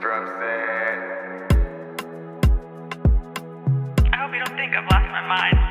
Drum set. I hope you don't think I've lost my mind.